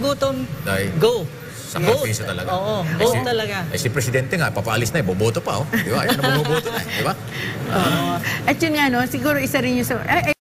Gutom. Go. Sa kafisa talaga. Oo, go talaga. Eh si Presidente nga, papaalis na eh, boboto pa oh. Di ba? Ayan na, boboto na eh. Di ba? Oo. At yun nga no, siguro isa rin yung...